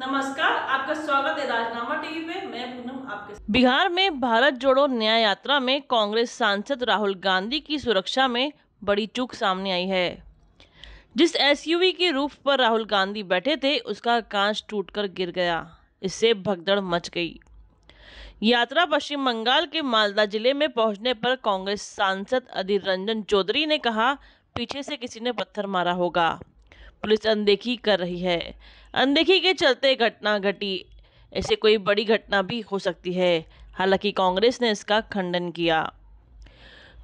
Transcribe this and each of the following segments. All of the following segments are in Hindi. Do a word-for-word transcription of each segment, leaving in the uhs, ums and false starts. नमस्कार, आपका स्वागत है राजनामा टीवी पे। मैं पूनम आपके साथ। बिहार में भारत जोड़ो न्याय यात्रा में कांग्रेस सांसद राहुल गांधी की सुरक्षा में बड़ी चूक सामने आई है। जिस एसयूवी के रूफ पर राहुल गांधी बैठे थे उसका कांच टूटकर गिर गया, इससे भगदड़ मच गई। यात्रा पश्चिम बंगाल के मालदा जिले में पहुंचने पर कांग्रेस सांसद अधीर रंजन चौधरी ने कहा, पीछे से किसी ने पत्थर मारा होगा, पुलिस अनदेखी कर रही है। अनदेखी के चलते घटना घटी, ऐसे कोई बड़ी घटना भी हो सकती है। हालांकि कांग्रेस ने इसका खंडन किया।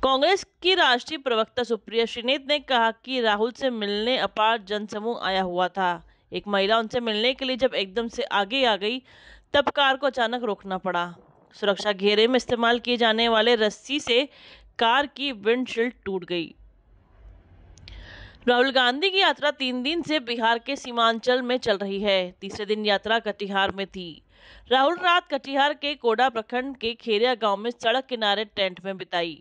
कांग्रेस की राष्ट्रीय प्रवक्ता सुप्रिया श्रीनेत ने कहा कि राहुल से मिलने अपार जनसमूह आया हुआ था। एक महिला उनसे मिलने के लिए जब एकदम से आगे आ गई तब कार को अचानक रोकना पड़ा। सुरक्षा घेरे में इस्तेमाल किए जाने वाले रस्सी से कार की विंडशील्ड टूट गई। राहुल गांधी की यात्रा तीन दिन से बिहार के सीमांचल में चल रही है। तीसरे दिन यात्रा कटिहार में थी। राहुल रात कटिहार के कोडा प्रखंड के खेरिया गांव में सड़क किनारे टेंट में बिताई।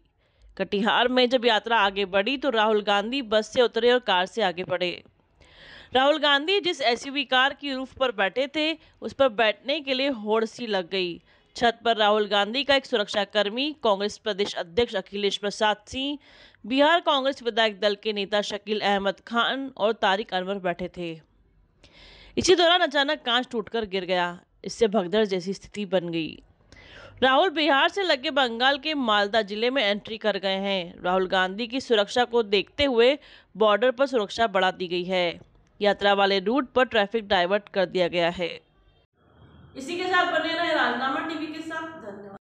कटिहार में जब यात्रा आगे बढ़ी तो राहुल गांधी बस से उतरे और कार से आगे बढ़े। राहुल गांधी जिस एसयूवी कार की रूफ पर बैठे थे उस पर बैठने के लिए होड़ सी लग गई। छत पर राहुल गांधी का एक सुरक्षाकर्मी, कांग्रेस प्रदेश अध्यक्ष अखिलेश प्रसाद सिंह, बिहार कांग्रेस विधायक दल के नेता शकील अहमद खान और तारिक अनवर बैठे थे। इसी दौरान अचानक कांच टूटकर गिर गया, इससे भगदड़ जैसी स्थिति बन गई। राहुल बिहार से लगे बंगाल के मालदा जिले में एंट्री कर गए हैं। राहुल गांधी की सुरक्षा को देखते हुए बॉर्डर पर सुरक्षा बढ़ा दी गई है। यात्रा वाले रूट पर ट्रैफिक डाइवर्ट कर दिया गया है। इसी के साथ बने रहे राजनामा टीवी के साथ। धन्यवाद।